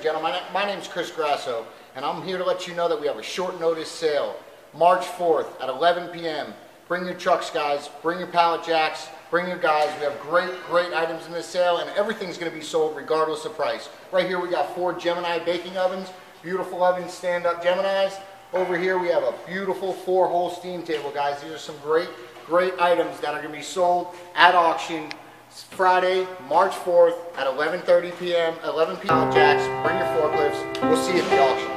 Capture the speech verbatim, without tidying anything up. Gentlemen, my name is Chris Grasso, and I'm here to let you know that we have a short notice sale, March fourth at eleven p m Bring your trucks, guys. Bring your pallet jacks. Bring your guys. We have great, great items in this sale, and everything's going to be sold regardless of price. Right here, we got four Gemini baking ovens, beautiful ovens, stand-up Geminis. Over here, we have a beautiful four-hole steam table, guys. These are some great, great items that are going to be sold at auction Friday, March fourth at eleven thirty p m eleven p m Jacks, bring your forklifts. We'll see you at the auction.